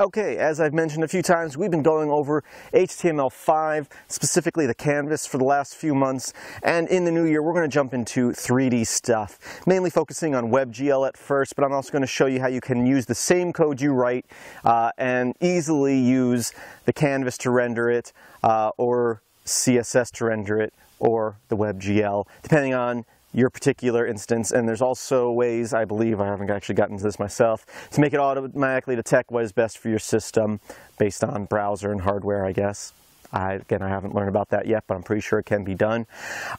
Okay, as I've mentioned a few times, we've been going over HTML5, specifically the Canvas, for the last few months, and in the new year we're going to jump into 3D stuff, mainly focusing on WebGL at first, but I'm also going to show you how you can use the same code you write and easily use the Canvas to render it, or CSS to render it, or the WebGL, depending on your particular instance. And there's also ways, I believe, I haven't actually gotten to this myself, to make it automatically detect what is best for your system based on browser and hardware, I guess. Again, I haven't learned about that yet, but I'm pretty sure it can be done.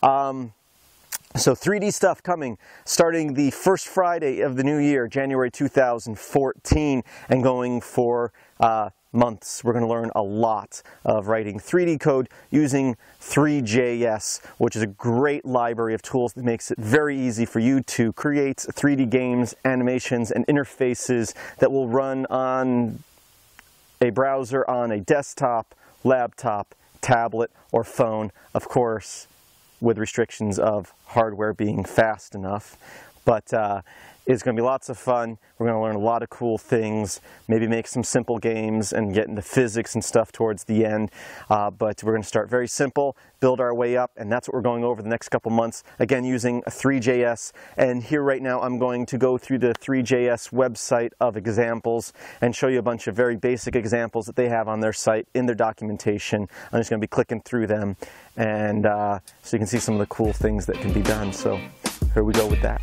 So 3D stuff coming, starting the first Friday of the new year, January 2014, and going for months. We're going to learn a lot of writing 3D code using Three.js, which is a great library of tools that makes it very easy for you to create 3D games, animations, and interfaces that will run on a browser, on a desktop, laptop, tablet, or phone, of course, with restrictions of hardware being fast enough. But it's going to be lots of fun. We're going to learn a lot of cool things, maybe make some simple games and get into physics and stuff towards the end. But we're going to start very simple, build our way up, and that's what we're going over the next couple months, again using Three.js. And here right now I'm going to go through the Three.js website of examples and show you a bunch of very basic examples that they have on their site in their documentation. I'm just going to be clicking through them, and so you can see some of the cool things that can be done. So here we go with that.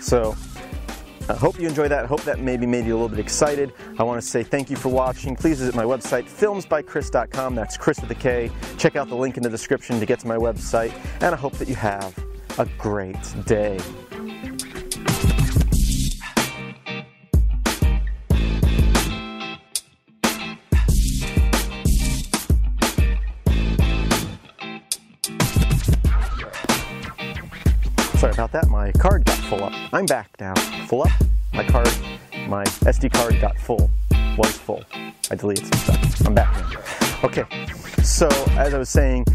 So I hope you enjoyed that. I hope that maybe made you a little bit excited. I want to say thank you for watching. Please visit my website, filmsbykris.com. That's Chris with a K. Check out the link in the description to get to my website. And I hope that you have a great day. Sorry about that, my card got full up. I'm back now. Full up? My SD card got full. Was full. I deleted some stuff. I'm back now. Okay, so as I was saying,